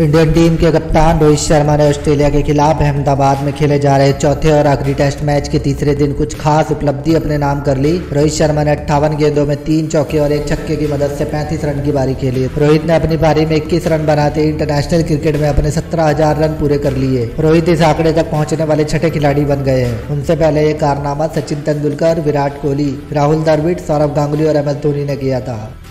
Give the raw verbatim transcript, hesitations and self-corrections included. Indian team के कप्तान रोहित शर्मा ने ऑस्ट्रेलिया के खिलाफ अहमदाबाद में खेले जा रहे चौथे और आखिरी टेस्ट मैच के तीसरे दिन कुछ खास उपलब्धि अपने नाम कर ली। रोहित शर्मा ने अट्ठावन गेंदों में तीन चौके और एक छक्के की मदद से पैंतीस रन की पारी खेली। रोहित ने अपनी पारी में इक्कीस रन बनाते इंटरनेशनल क्रिकेट में अपने सत्रह हजार रन पूरे कर लिए। रोहित इस आंकड़े तक पहुँचने वाले छठे खिलाड़ी बन गए हैं। उनसे पहले ये कारनामा सचिन तेंदुलकर, विराट कोहली, राहुल द्रविड़, सौरभ गांगुली और एम एस धोनी ने किया था।